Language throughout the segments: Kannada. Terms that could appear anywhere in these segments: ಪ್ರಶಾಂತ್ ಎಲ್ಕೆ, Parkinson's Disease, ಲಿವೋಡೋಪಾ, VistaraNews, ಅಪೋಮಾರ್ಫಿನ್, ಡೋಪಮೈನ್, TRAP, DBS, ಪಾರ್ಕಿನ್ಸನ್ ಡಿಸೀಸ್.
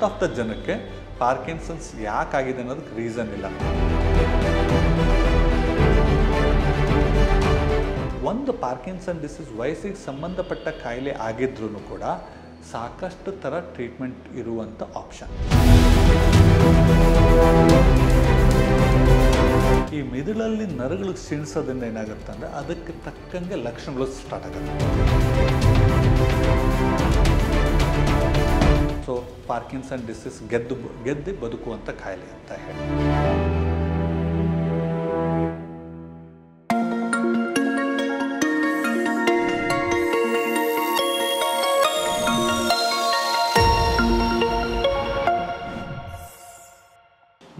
most of the ಜನಕ್ಕೆ ಪಾರ್ಕಿನ್ಸನ್ಸ್ ಯಾಕಾಗಿದೆ ಅನ್ನೋದಕ್ಕೆ ರೀಸನ್ ಇಲ್ಲ. ಒಂದು ಪಾರ್ಕಿನ್ಸನ್ ಡಿಸೀಸ್ ವಯಸ್ಸಿಗೆ ಸಂಬಂಧಪಟ್ಟ ಕಾಯಿಲೆ ಆಗಿದ್ರೂ ಕೂಡ ಸಾಕಷ್ಟು ಥರ ಟ್ರೀಟ್ಮೆಂಟ್ ಇರುವಂಥ ಆಪ್ಷನ್. ಈ ಮಿದುಳಲ್ಲಿ ನರಗಳು ಸಿಡಿಸೋದ್ರಿಂದ ಏನಾಗುತ್ತೆ ಅಂದರೆ ಅದಕ್ಕೆ ತಕ್ಕಂಗೆ ಲಕ್ಷಣಗಳು ಸ್ಟಾರ್ಟ್ ಆಗುತ್ತೆ. ಸೊ ಪಾರ್ಕಿನ್ಸನ್ ಡಿಸೀಸ್ ಗೆದ್ದು ಬದುಕುವಂಥ ಕಾಯಿಲೆ ಅಂತ ಹೇಳಿ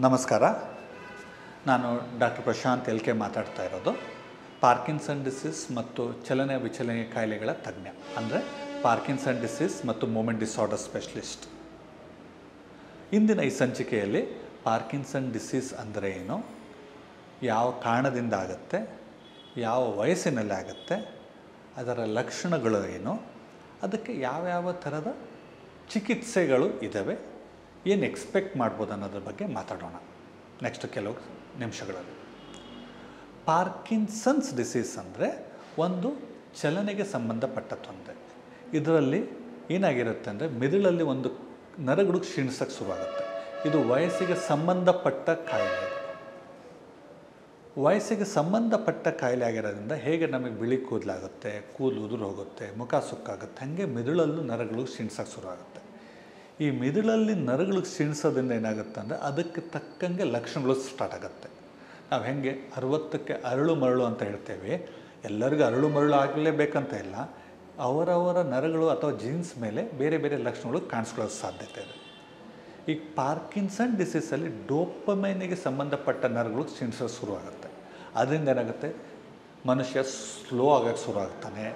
ನಮಸ್ಕಾರ. ನಾನು ಡಾಕ್ಟರ್ ಪ್ರಶಾಂತ್ ಎಲ್ಕೆ ಮಾತಾಡ್ತಾ ಇರೋದು. ಪಾರ್ಕಿನ್ಸನ್ ಡಿಸೀಸ್ ಮತ್ತು ಚಲನೆ ವಿಚಲನೆ ಕಾಯಿಲೆಗಳ ತಜ್ಞ, ಅಂದರೆ ಪಾರ್ಕಿನ್ಸನ್ ಡಿಸೀಸ್ ಮತ್ತು ಮೂಮೆಂಟ್ ಡಿಸಾರ್ಡರ್ ಸ್ಪೆಷಲಿಸ್ಟ್. ಇಂದಿನ ಈ ಸಂಚಿಕೆಯಲ್ಲಿ ಪಾರ್ಕಿನ್ಸನ್ ಡಿಸೀಸ್ ಅಂದರೆ ಏನು, ಯಾವ ಕಾರಣದಿಂದ ಆಗುತ್ತೆ, ಯಾವ ವಯಸ್ಸಿನಲ್ಲಿ ಆಗುತ್ತೆ, ಅದರ ಲಕ್ಷಣಗಳು ಏನು, ಅದಕ್ಕೆ ಯಾವ್ಯಾವ ಥರದ ಚಿಕಿತ್ಸೆಗಳು ಇದ್ದಾವೆ, ಏನು ಎಕ್ಸ್ಪೆಕ್ಟ್ ಮಾಡ್ಬೋದು ಅನ್ನೋದ್ರ ಬಗ್ಗೆ ಮಾತಾಡೋಣ ನೆಕ್ಸ್ಟ್ ಕೆಲವು ನಿಮಿಷಗಳಲ್ಲಿ. ಪಾರ್ಕಿನ್ಸನ್ಸ್ ಡಿಸೀಸ್ ಅಂದರೆ ಒಂದು ಚಲನೆಗೆ ಸಂಬಂಧಪಟ್ಟ ತೊಂದರೆ. ಇದರಲ್ಲಿ ಏನಾಗಿರುತ್ತೆ ಅಂದರೆ ಮೆದುಳಲ್ಲಿ ಒಂದು ನರಗಳು ಕ್ಷೀಣಿಸೋಕ್ಕೆ ಶುರುವಾಗುತ್ತೆ. ಇದು ವಯಸ್ಸಿಗೆ ಸಂಬಂಧಪಟ್ಟ ಕಾಯಿಲೆ. ವಯಸ್ಸಿಗೆ ಸಂಬಂಧಪಟ್ಟ ಕಾಯಿಲೆ ಆಗಿರೋದ್ರಿಂದ ಹೇಗೆ ನಮಗೆ ಬಿಳಿ ಕೂದಲಾಗುತ್ತೆ, ಕೂದಲು ಉದುರು ಹೋಗುತ್ತೆ, ಮುಖ ಸುಕ್ಕಾಗುತ್ತೆ, ಹಾಗೆ ಮೆದುಳಲ್ಲೂ ನರಗಳು ಕ್ಷೀಣಿಸೋಕ್ಕೆ ಶುರುವಾಗುತ್ತೆ. ಈ ಮೆದುಳಲ್ಲಿ ನರಗಳು ಕ್ಷೀಣಿಸೋದ್ರಿಂದ ಏನಾಗುತ್ತೆ ಅಂದರೆ ಅದಕ್ಕೆ ತಕ್ಕಂಗೆ ಲಕ್ಷಣಗಳು ಸ್ಟಾರ್ಟ್ ಆಗುತ್ತೆ. ನಾವು ಹೇಗೆ 60ಕ್ಕೆ ಅರಳು ಮರಳು ಅಂತ ಹೇಳ್ತೇವೆ, ಎಲ್ಲರಿಗೂ ಅರಳು ಮರಳು ಆಗಲೇಬೇಕಂತ ಇಲ್ಲ. ಅವರವರ ನರಗಳು ಅಥವಾ ಜೀನ್ಸ್ ಮೇಲೆ ಬೇರೆ ಬೇರೆ ಲಕ್ಷಣಗಳು ಕಾಣಿಸ್ಕೊಳ್ಳೋ ಸಾಧ್ಯತೆ ಇದೆ. ಈ ಪಾರ್ಕಿನ್ಸನ್ ಡಿಸೀಸಲ್ಲಿ ಡೋಪಮೈನಿಗೆ ಸಂಬಂಧಪಟ್ಟ ನರಗಳು ಕ್ಷೀಣಿಸೋದು ಶುರುವಾಗುತ್ತೆ. ಅದರಿಂದ ಏನಾಗುತ್ತೆ, ಮನುಷ್ಯ ಸ್ಲೋ ಆಗೋಕ್ಕೆ ಶುರುವಾಗ್ತಾನೆ,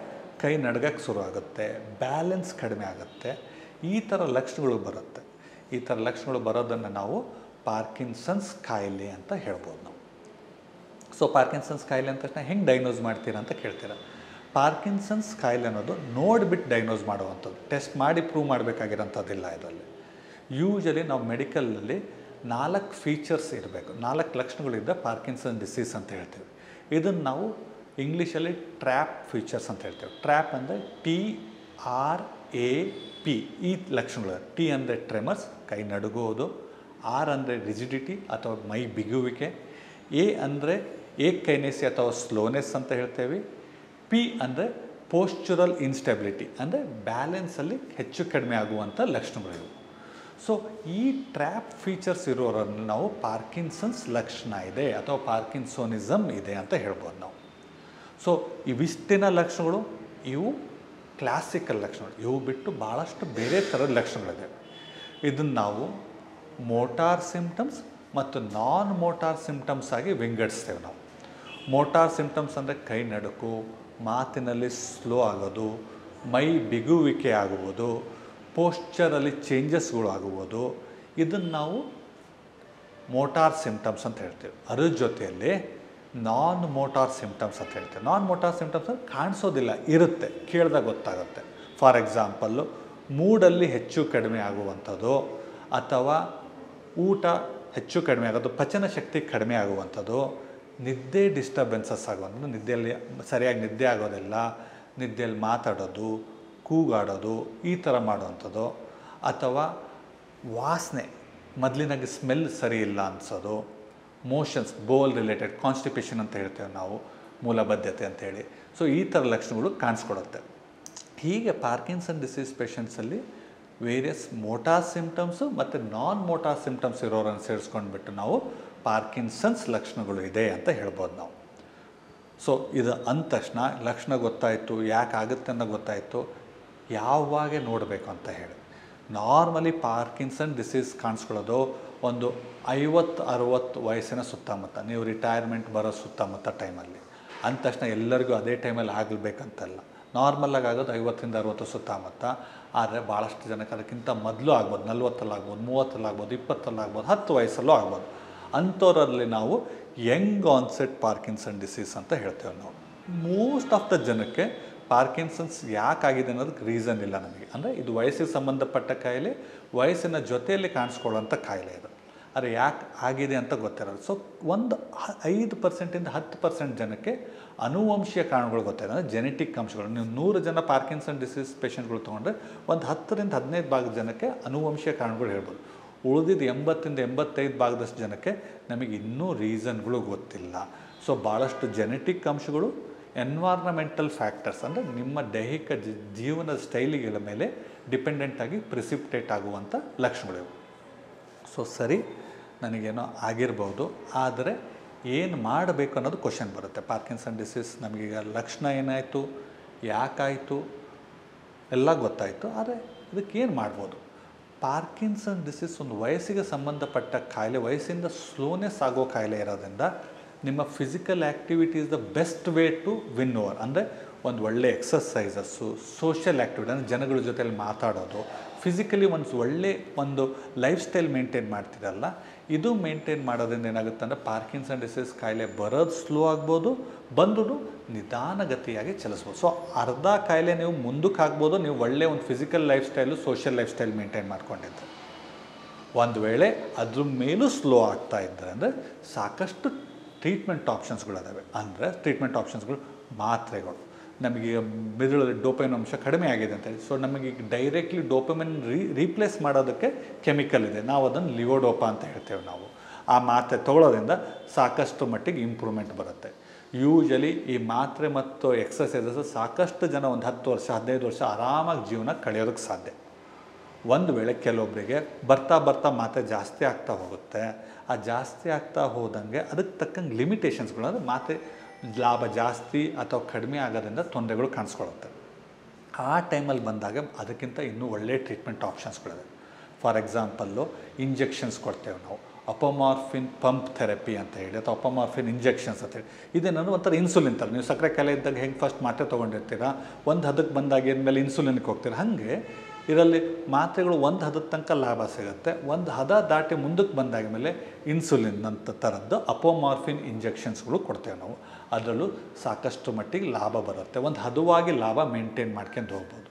ಕೈ ನಡ್ಗಕ್ಕೆ ಶುರುವಾಗುತ್ತೆ, ಬ್ಯಾಲೆನ್ಸ್ ಕಡಿಮೆ ಆಗುತ್ತೆ, ಈ ಥರ ಲಕ್ಷಣಗಳು ಬರುತ್ತೆ. ಈ ಥರ ಲಕ್ಷಣಗಳು ಬರೋದನ್ನು ನಾವು ಪಾರ್ಕಿನ್ಸನ್ಸ್ ಕಾಯಿಲೆ ಅಂತ ಹೇಳ್ಬೋದು ನಾವು. ಸೊ ಪಾರ್ಕಿನ್ಸನ್ಸ್ ಕಾಯಿಲೆ ಅಂತ ತಕ್ಷಣ ಹೆಂಗೆ ಡೈಗ್ನೋಸ್ ಮಾಡ್ತೀರಾ ಅಂತ ಕೇಳ್ತೀರಾ. ಪಾರ್ಕಿನ್ಸನ್ಸ್ ಕಾಯಿಲೆ ಅನ್ನೋದು ನೋಡಿಬಿಟ್ಟು ಡೈಗ್ನೋಸ್ ಮಾಡುವಂಥದ್ದು, ಟೆಸ್ಟ್ ಮಾಡಿ ಪ್ರೂವ್ ಮಾಡಬೇಕಾಗಿರೋಂಥದ್ದಿಲ್ಲ. ಇದರಲ್ಲಿ ಯೂಶಲಿ ನಾವು ಮೆಡಿಕಲಲ್ಲಿ 4 ಫೀಚರ್ಸ್ ಇರಬೇಕು, 4 ಲಕ್ಷಣಗಳಿದ್ದ ಪಾರ್ಕಿನ್ಸನ್ ಡಿಸೀಸ್ ಅಂತ ಹೇಳ್ತೀವಿ. ಇದನ್ನು ನಾವು ಇಂಗ್ಲೀಷಲ್ಲಿ ಟ್ರ್ಯಾಪ್ ಫೀಚರ್ಸ್ ಅಂತ ಹೇಳ್ತೇವೆ. ಟ್ರ್ಯಾಪ್ ಅಂದರೆ TRAP, ಈ ಲಕ್ಷಣಗಳು. ಟಿ ಅಂದರೆ ಟ್ರೆಮರ್ಸ್, ಕೈ ನಡುಗೋದು, ಆರ್ ಅಂದರೆ ರಿಜಿಡಿಟಿ ಅಥವಾ ಮೈ ಬಿಗುವಿಕೆ, ಎ ಅಂದರೆ ಏಕೈನೆಸಿ ಅಥವಾ ಸ್ಲೋನೆಸ್ ಅಂತ ಹೇಳ್ತೇವೆ, ಪಿ ಅಂದರೆ ಪೋಶ್ಚರಲ್ ಇನ್ಸ್ಟೆಬಿಲಿಟಿ ಅಂದರೆ ಬ್ಯಾಲೆನ್ಸಲ್ಲಿ ಹೆಚ್ಚು ಕಡಿಮೆ ಆಗುವಂಥ ಲಕ್ಷಣಗಳಿವೆ. ಸೊ ಈ ಟ್ರ್ಯಾಪ್ ಫೀಚರ್ಸ್ ಇರೋರನ್ನು ನಾವು ಪಾರ್ಕಿನ್ಸನ್ಸ್ ಲಕ್ಷಣ ಇದೆ ಅಥವಾ ಪಾರ್ಕಿನ್ಸೋನಿಸಮ್ ಇದೆ ಅಂತ ಹೇಳ್ಬೋದು ನಾವು. ಸೊ ಇವಿಷ್ಟಿನ ಲಕ್ಷಣಗಳು, ಇವು ಕ್ಲಾಸಿಕಲ್ ಲಕ್ಷಣಗಳು. ಇವು ಬಿಟ್ಟು ಭಾಳಷ್ಟು ಬೇರೆ ಥರದ ಲಕ್ಷಣಗಳಿದೆ. ಇದನ್ನು ನಾವು ಮೋಟಾರ್ ಸಿಂಪ್ಟಮ್ಸ್ ಮತ್ತು ನಾನ್ ಮೋಟಾರ್ ಸಿಂಪ್ಟಮ್ಸ್ ಆಗಿ ವಿಂಗಡಿಸ್ತೇವೆ ನಾವು. ಮೋಟಾರ್ ಸಿಂಪ್ಟಮ್ಸ್ ಅಂದರೆ ಕೈ ನಡುಕು, ಮಾತಿನಲ್ಲಿ ಸ್ಲೋ ಆಗೋದು, ಮೈ ಬಿಗುವಿಕೆ ಆಗುವುದು, ಪೋಶ್ಚರಲ್ಲಿ ಚೇಂಜಸ್ಗಳು ಆಗುವುದು, ಇದನ್ನು ನಾವು ಮೋಟಾರ್ ಸಿಂಪ್ಟಮ್ಸ್ ಅಂತ ಹೇಳ್ತೇವೆ. ಅದರ ಜೊತೆಯಲ್ಲಿ ನಾನ್ ಮೋಟಾರ್ ಸಿಂಪ್ಟಮ್ಸ್ ಅಂತ ಹೇಳ್ತೇವೆ. ನಾನ್ ಮೋಟಾರ್ ಸಿಂಪ್ಟಮ್ಸ್ ಅಂದರೆ ಕಾಣಿಸೋದಿಲ್ಲ, ಇರುತ್ತೆ, ಕೇಳಿದಾಗ ಗೊತ್ತಾಗುತ್ತೆ. ಫಾರ್ ಎಕ್ಸಾಂಪಲ್ಲು, ಮೂಡಲ್ಲಿ ಹೆಚ್ಚು ಕಡಿಮೆ ಆಗುವಂಥದ್ದು ಅಥವಾ ಊಟ ಹೆಚ್ಚು ಕಡಿಮೆ ಆಗೋದು, ಪಚನ ಶಕ್ತಿ ಕಡಿಮೆ ಆಗುವಂಥದ್ದು, ನಿದ್ದೆ ಡಿಸ್ಟರ್ಬೆನ್ಸಸ್ ಆಗುವಂಥದ್ದು, ನಿದ್ದೆಯಲ್ಲಿ ಸರಿಯಾಗಿ ನಿದ್ದೆ ಆಗೋದಿಲ್ಲ, ನಿದ್ದೆಯಲ್ಲಿ ಮಾತಾಡೋದು, ಕೂಗಾಡೋದು, ಈ ಥರ ಮಾಡುವಂಥದ್ದು, ಅಥವಾ ವಾಸನೆ ಮೊದಲಿನಾಗೆ ಸ್ಮೆಲ್ ಸರಿ ಇಲ್ಲ ಅನಿಸೋದು, ಮೋಷನ್ಸ್, ಬೋಲ್ ರಿಲೇಟೆಡ್ ಕಾನ್ಸ್ಟಿಪೇಷನ್ ಅಂತ ಹೇಳ್ತೇವೆ ನಾವು, ಮೂಲಬದ್ಧತೆ ಅಂತೇಳಿ. ಸೊ ಈ ಥರ ಲಕ್ಷಣಗಳು ಕಾಣಿಸ್ಕೊಡುತ್ತೆ. ಹೀಗೆ ಪಾರ್ಕಿನ್ಸನ್ ಡಿಸೀಸ್ ಪೇಷಂಟ್ಸಲ್ಲಿ ವೇರಿಯಸ್ ಮೋಟಾರ್ ಸಿಂಪ್ಟಮ್ಸು ಮತ್ತು ನಾನ್ ಮೋಟಾರ್ ಸಿಂಪ್ಟಮ್ಸ್ ಇರೋರನ್ನು ಸೇರಿಸ್ಕೊಂಡ್ಬಿಟ್ಟು ನಾವು ಪಾರ್ಕಿನ್ಸನ್ಸ್ ಲಕ್ಷಣಗಳು ಇದೆ ಅಂತ ಹೇಳ್ಬೋದು ನಾವು. ಸೊ ಇದು ಅಂದ ತಕ್ಷಣ ಲಕ್ಷಣ ಗೊತ್ತಾಯಿತು, ಯಾಕಾಗುತ್ತೆ ಅನ್ನೋ ಗೊತ್ತಾಯಿತು, ಯಾವಾಗ ನೋಡಬೇಕು ಅಂತ ಹೇಳಿ. ನಾರ್ಮಲಿ ಪಾರ್ಕಿನ್ಸನ್ ಡಿಸೀಸ್ ಕಾಣಿಸ್ಕೊಳ್ಳೋದು ಒಂದು 50-60 ವಯಸ್ಸಿನ ಸುತ್ತಮುತ್ತ, ನೀವು ರಿಟೈರ್ಮೆಂಟ್ ಬರೋ ಸುತ್ತಮುತ್ತ ಟೈಮಲ್ಲಿ. ಅಂದ ತಕ್ಷಣ ಎಲ್ಲರಿಗೂ ಅದೇ ಟೈಮಲ್ಲಿ ಆಗಬೇಕಂತಲ್ಲ, ನಾರ್ಮಲಾಗಿ ಆಗೋದು 50-60 ಸುತ್ತಮುತ್ತ. ಆದರೆ ಭಾಳಷ್ಟು ಜನಕ್ಕೆ ಅದಕ್ಕಿಂತ ಮೊದಲು ಆಗ್ಬೋದು, 40 30 20 10 ವಯಸ್ಸಲ್ಲೂ ಆಗ್ಬೋದು. ಅಂಥವರಲ್ಲಿ ನಾವು ಯಂಗ್ ಆನ್ಸೆಟ್ ಪಾರ್ಕಿನ್ಸನ್ ಡಿಸೀಸ್ ಅಂತ ಹೇಳ್ತೇವೆ ನಾವು. ಮೋಸ್ಟ್ ಆಫ್ ದ ಜನಕ್ಕೆ ಪಾರ್ಕಿನ್ಸನ್ಸ್ ಯಾಕಾಗಿದೆ ಅನ್ನೋದಕ್ಕೆ ರೀಸನ್ ಇಲ್ಲ ನಮಗೆ. ಅಂದರೆ ಇದು ವಯಸ್ಸಿಗೆ ಸಂಬಂಧಪಟ್ಟ ಕಾಯಿಲೆ, ವಯಸ್ಸಿನ ಜೊತೆಯಲ್ಲಿ ಕಾಣಿಸ್ಕೊಳ್ಳೋಂಥ ಕಾಯಿಲೆ ಇದು. ಆದರೆ ಯಾಕೆ ಆಗಿದೆ ಅಂತ ಗೊತ್ತಿರೋದು. ಸೊ ಒಂದು 5% ಇಂದ 10% ಜನಕ್ಕೆ ಅನುವಂಶೀಯ ಕಾರಣಗಳು ಗೊತ್ತಿರೋದು, ಅಂದರೆ ಜೆನೆಟಿಕ್ ಅಂಶಗಳು. ನೀವು 100 ಜನ ಪಾರ್ಕಿನ್ಸನ್ ಡಿಸೀಸ್ ಪೇಷೆಂಟ್ಗಳು ತೊಗೊಂಡ್ರೆ ಒಂದು 10ರಿಂದ 15% ಜನಕ್ಕೆ ಅನುವಂಶೀಯ ಕಾರಣಗಳು ಹೇಳ್ಬೋದು. ಉಳಿದಿದ್ದು 80ರಿಂದ 85% ಜನಕ್ಕೆ ನಮಗೆ ಇನ್ನೂ ರೀಸನ್ಗಳು ಗೊತ್ತಿಲ್ಲ. ಸೊ ಭಾಳಷ್ಟು ಜೆನೆಟಿಕ್ ಅಂಶಗಳು, ಎನ್ವಾರ್ನಮೆಂಟಲ್ ಫ್ಯಾಕ್ಟರ್ಸ್ ಅಂದರೆ ನಿಮ್ಮ ದೈಹಿಕ ಜೀವನ ಸ್ಟೈಲಿಗಳ ಮೇಲೆ ಡಿಪೆಂಡೆಂಟಾಗಿ ಪ್ರಿಸಿಪ್ಟೇಟ್ ಆಗುವಂಥ ಲಕ್ಷಣಗಳಿವೆ. ಸೊ ಸರಿ, ನನಗೇನೋ ಆಗಿರ್ಬೋದು, ಆದರೆ ಏನು ಮಾಡಬೇಕು ಅನ್ನೋದು ಕ್ವಶನ್ ಬರುತ್ತೆ. ಪಾರ್ಕಿನ್ಸನ್ ಡಿಸೀಸ್ ನಮಗೀಗ ಲಕ್ಷಣ ಏನಾಯಿತು, ಯಾಕಾಯಿತು ಎಲ್ಲ ಗೊತ್ತಾಯಿತು, ಆದರೆ ಇದಕ್ಕೇನು ಮಾಡ್ಬೋದು? ಪಾರ್ಕಿನ್ಸನ್ ಡಿಸೀಸ್ ಒಂದು ವಯಸ್ಸಿಗೆ ಸಂಬಂಧಪಟ್ಟ ಕಾಯಿಲೆ, ವಯಸ್ಸಿಂದ ಸ್ಲೋನೆಸ್ ಆಗೋ ಕಾಯಿಲೆ ಇರೋದ್ರಿಂದ ನಿಮ್ಮ physical activity is the best way to win over. ಅಂದರೆ ಒಂದು ಒಳ್ಳೆ ಎಕ್ಸಸೈಸಸ್ಸು, ಸೋಷಿಯಲ್ ಆ್ಯಕ್ಟಿವಿಟಿ ಅಂದರೆ ಜನಗಳ ಜೊತೆಯಲ್ಲಿ ಮಾತಾಡೋದು, ಫಿಸಿಕಲಿ ಒಳ್ಳೆ ಲೈಫ್ ಸ್ಟೈಲ್ ಮೇಂಟೈನ್ ಮಾಡ್ತಿರಲ್ಲ, ಇದು ಮೇಂಟೈನ್ ಮಾಡೋದ್ರಿಂದ ಏನಾಗುತ್ತೆ ಅಂದರೆ ಪಾರ್ಕಿನ್ಸನ್ ಡಿಸೀಸ್ ಕಾಯಿಲೆ ಬರೋದು ಸ್ಲೋ ಆಗ್ಬೋದು, ಬಂದರೂ ನಿಧಾನಗತಿಯಾಗಿ ಚಲಿಸ್ಬೋದು. ಸೊ ಅರ್ಧ ಕಾಯಿಲೆ ನೀವು ಮುಂದಕ್ಕೆ ಆಗ್ಬೋದು, ನೀವು ಒಳ್ಳೆ ಒಂದು physical lifestyle, social lifestyle maintain ಮಾಡ್ಕೊಂಡಿದ್ದು. ಒಂದು ವೇಳೆ ಅದ್ರ ಮೇಲೂ ಸ್ಲೋ ಆಗ್ತಾ ಇದ್ದರೆ ಅಂದರೆ ಸಾಕಷ್ಟು ಟ್ರೀಟ್ಮೆಂಟ್ ಆಪ್ಷನ್ಸ್ಗಳಿದಾವೆ. ಅಂದರೆ ಟ್ರೀಟ್ಮೆಂಟ್ ಆಪ್ಷನ್ಸ್ಗಳು ಮಾತ್ರೆಗಳು, ನಮಗೆ ಮೆದುಳು ಡೋಪಮಿನ್ ಅಂಶ ಕಡಿಮೆ ಆಗಿದೆ ಅಂತೇಳಿ. ಸೊ ನಮಗೆ ಡೈರೆಕ್ಟ್ಲಿ ಡೋಪಮಿನ್ ರೀಪ್ಲೇಸ್ ಮಾಡೋದಕ್ಕೆ ಕೆಮಿಕಲ್ ಇದೆ, ನಾವು ಅದನ್ನು ಲಿವೋಡೋಪಾ ಅಂತ ಹೇಳ್ತೇವೆ. ನಾವು ಆ ಮಾತ್ರೆ ತೊಗೊಳ್ಳೋದ್ರಿಂದ ಸಾಕಷ್ಟು ಮಟ್ಟಿಗೆ ಇಂಪ್ರೂವ್ಮೆಂಟ್ ಬರುತ್ತೆ. ಯೂಶಲಿ ಈ ಮಾತ್ರೆ ಮತ್ತು ಎಕ್ಸಸೈಸಸ್ ಸಾಕಷ್ಟು ಜನ ಒಂದು 10 ವರ್ಷ 15 ವರ್ಷ ಆರಾಮಾಗಿ ಜೀವನ ಕಳೆಯೋದಕ್ಕೆ ಸಾಧ್ಯ. ಒಂದು ವೇಳೆ ಕೆಲವೊಬ್ಬರಿಗೆ ಬರ್ತಾ ಬರ್ತಾ ಮಾತ್ರೆ ಜಾಸ್ತಿ ಆಗ್ತಾ ಹೋಗುತ್ತೆ. ಆ ಜಾಸ್ತಿ ಆಗ್ತಾ ಹೋದಂಗೆ ಅದಕ್ಕೆ ತಕ್ಕಂಗೆ ಲಿಮಿಟೇಷನ್ಸ್ಗಳು, ಅಂದರೆ ಮಾತ್ರೆ ಲಾಭ ಜಾಸ್ತಿ ಅಥವಾ ಕಡಿಮೆ ಆಗೋದ್ರಿಂದ ತೊಂದರೆಗಳು ಕಾಣಿಸ್ಕೊಳ್ಳುತ್ತೆ. ಆ ಟೈಮಲ್ಲಿ ಬಂದಾಗ ಅದಕ್ಕಿಂತ ಇನ್ನೂ ಒಳ್ಳೆಯ ಟ್ರೀಟ್ಮೆಂಟ್ ಆಪ್ಷನ್ಸ್ಗಳಿದೆ. ಫಾರ್ ಎಕ್ಸಾಂಪಲ್ಲು ಇಂಜೆಕ್ಷನ್ಸ್ ಕೊಡ್ತೇವೆ ನಾವು, ಅಪೋಮಾರ್ಫಿನ್ ಪಂಪ್ ಥೆರಪಿ ಅಂತ ಹೇಳಿ, ಅಥವಾ ಅಪೋಮಾರ್ಫಿನ್ ಇಂಜೆಕ್ಷನ್ಸ್ ಅಂತ ಹೇಳಿ. ಇದೇನಾದ್ರು ಒಂಥರ ಇನ್ಸುಲಿನ್ ಥರ. ನೀವು ಸಕ್ಕರೆ ಕಾಯಿಲೆ ಇದ್ದಾಗ ಹೆಂಗೆ ಫಸ್ಟ್ ಮಾತ್ರೆ ತೊಗೊಂಡಿರ್ತೀರಾ, ಒಂದು ಹದಕ್ಕೆ ಬಂದಾಗ ಏನ್ಮೇಲೆ ಇನ್ಸುಲಿನ್ಗೆ ಹೋಗ್ತೀರಾ, ಹಾಗೆ ಇದರಲ್ಲಿ ಮಾತ್ರೆಗಳು ಒಂದು ಹದದ ತನಕ ಲಾಭ ಸಿಗುತ್ತೆ. ಒಂದು ಹದ ದಾಟಿ ಮುಂದಕ್ಕೆ ಬಂದಾದ ಮೇಲೆ ಇನ್ಸುಲಿನ್ ಅಂತ ಥರದ್ದು ಅಪೋಮಾರ್ಫಿನ್ ಇಂಜೆಕ್ಷನ್ಸ್ಗಳು ಕೊಡ್ತೇವೆ ನಾವು. ಅದರಲ್ಲೂ ಸಾಕಷ್ಟು ಮಟ್ಟಿಗೆ ಲಾಭ ಬರುತ್ತೆ. ಒಂದು ಹದವಾಗಿ ಲಾಭ ಮೇಂಟೈನ್ ಮಾಡ್ಕೊಂಡು ಹೋಗ್ಬೋದು.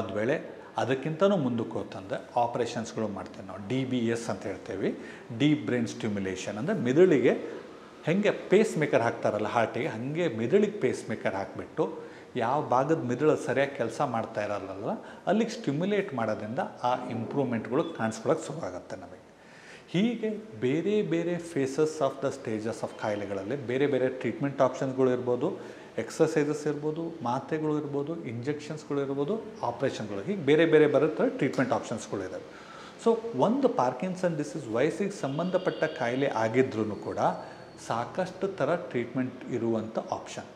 ಒಂದು ವೇಳೆ ಅದಕ್ಕಿಂತನೂ ಮುಂದಕ್ಕೆ ಹೋಗ್ತಂದರೆ ಆಪ್ರೇಷನ್ಸ್ಗಳು ಮಾಡ್ತೇವೆ ನಾವು. DBS ಅಂತ ಹೇಳ್ತೇವೆ, ಡೀಪ್ ಬ್ರೈನ್ ಸ್ಟಿಮ್ಯುಲೇಷನ್. ಅಂದರೆ ಮೆದುಳಿಗೆ ಹೆಂಗೆ ಪೇಸ್ ಮೇಕರ್ ಹಾಕ್ತಾರಲ್ಲ ಹಾರ್ಟಿಗೆ, ಹಾಗೆ ಮೆದುಳಿಗೆ ಪೇಸ್ ಮೇಕರ್ ಹಾಕಿಬಿಟ್ಟು ಯಾವ ಭಾಗದ ಮೆದುಳು ಸರಿಯಾಗಿ ಕೆಲಸ ಮಾಡ್ತಾ ಇರಲ್ಲ ಅಲ್ಲಿಗೆ ಸ್ಟಿಮ್ಯುಲೇಟ್ ಮಾಡೋದ್ರಿಂದ ಆ ಇಂಪ್ರೂವ್ಮೆಂಟ್ಗಳು ಕಾಣಿಸ್ಕೊಳ್ಳೋಕೆ ಶುರು ಆಗುತ್ತೆ ನಮಗೆ. ಹೀಗೆ ಬೇರೆ ಬೇರೆ phases of the stages of ಕಾಯಿಲೆಗಳಲ್ಲಿ ಬೇರೆ ಬೇರೆ ಟ್ರೀಟ್ಮೆಂಟ್ ಆಪ್ಷನ್ಸ್ಗಳು ಇರ್ಬೋದು, ಎಕ್ಸಸೈಸಸ್ ಇರ್ಬೋದು, ಮಾತ್ರೆಗಳು ಇರ್ಬೋದು, ಇಂಜೆಕ್ಷನ್ಸ್ಗಳು ಇರ್ಬೋದು, ಆಪ್ರೇಷನ್ಗಳು, ಹೀಗೆ ಬೇರೆ ಬೇರೆ ಬರುತ್ತೆ ಟ್ರೀಟ್ಮೆಂಟ್ ಆಪ್ಷನ್ಸ್ಗಳು ಇದ್ದಾವೆ. ಸೊ ಒಂದು ಪಾರ್ಕಿನ್ಸನ್ ಡಿಸೀಸ್ ವಯಸ್ಸಿಗೆ ಸಂಬಂಧಪಟ್ಟ ಕಾಯಿಲೆ ಆಗಿದ್ರೂ ಕೂಡ ಸಾಕಷ್ಟು ಥರ ಟ್ರೀಟ್ಮೆಂಟ್ ಇರುವಂಥ ಆಪ್ಷನ್.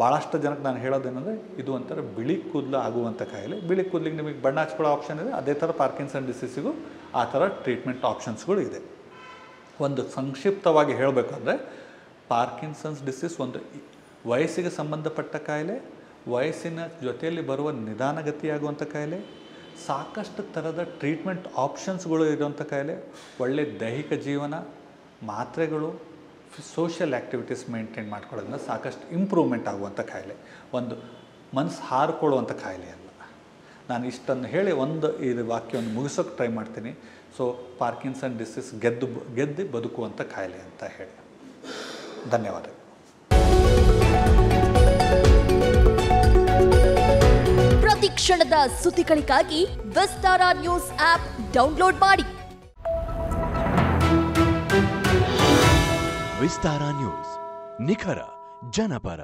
ಭಾಳಷ್ಟು ಜನಕ್ಕೆ ನಾನು ಹೇಳೋದೇನೆಂದರೆ ಇದು ಒಂಥರ ಬಿಳಿ ಕೂದಲು ಆಗುವಂಥ ಕಾಯಿಲೆ. ಬಿಳಿ ಕೂದಲಿಗೆ ನಿಮಗೆ ಬಣ್ಣ ಹಚ್ಕೊಳ್ಳೋ ಆಪ್ಷನ್ ಇದೆ, ಅದೇ ಥರ ಪಾರ್ಕಿನ್ಸನ್ ಡಿಸೀಸಿಗೂ ಆ ಥರ ಟ್ರೀಟ್ಮೆಂಟ್ ಆಪ್ಷನ್ಸ್ಗಳು ಇದೆ. ಒಂದು ಸಂಕ್ಷಿಪ್ತವಾಗಿ ಹೇಳಬೇಕಂದ್ರೆ ಪಾರ್ಕಿನ್ಸನ್ಸ್ ಡಿಸೀಸ್ ಒಂದು ವಯಸ್ಸಿಗೆ ಸಂಬಂಧಪಟ್ಟ ಕಾಯಿಲೆ, ವಯಸ್ಸಿನ ಜೊತೆಯಲ್ಲಿ ಬರುವ ನಿಧಾನಗತಿಯಾಗುವಂಥ ಕಾಯಿಲೆ, ಸಾಕಷ್ಟು ಥರದ ಟ್ರೀಟ್ಮೆಂಟ್ ಆಪ್ಷನ್ಸ್ಗಳು ಇರುವಂಥ ಕಾಯಿಲೆ, ಒಳ್ಳೆಯ ದೈಹಿಕ ಜೀವನ, ಮಾತ್ರೆಗಳು, ಸೋಷಿಯಲ್ ಆ್ಯಕ್ಟಿವಿಟೀಸ್ ಮೇಂಟೈನ್ ಮಾಡ್ಕೊಳ್ಳೋದ್ರಿಂದ ಸಾಕಷ್ಟು ಇಂಪ್ರೂವ್ಮೆಂಟ್ ಆಗುವಂಥ ಕಾಯಿಲೆ. ಒಂದು ಮನಸ್ಸು ಹಾರಿಕೊಳ್ಳುವಂಥ ಕಾಯಿಲೆ ಅಲ್ಲ. ನಾನು ಇಷ್ಟನ್ನು ಹೇಳಿ ಒಂದು ಇದು ವಾಕ್ಯವನ್ನು ಮುಗಿಸೋಕ್ಕೆ ಟ್ರೈ ಮಾಡ್ತೀನಿ. ಸೊ ಪಾರ್ಕಿನ್ಸನ್ ಡಿಸೀಸ್ ಗೆದ್ದು ಬದುಕುವಂಥ ಕಾಯಿಲೆ ಅಂತ ಹೇಳಿ. ಧನ್ಯವಾದಗಳು. ಪ್ರತಿ ಕ್ಷಣದ ಸುದ್ದಿಗಳಿಗಾಗಿ ವಿಸ್ತಾರ ನ್ಯೂಸ್ ಆ್ಯಪ್ ಡೌನ್ಲೋಡ್ ಮಾಡಿ. ವಿಸ್ತಾರ ನ್ಯೂಸ್, ನಿಖರ ಜನಪರ.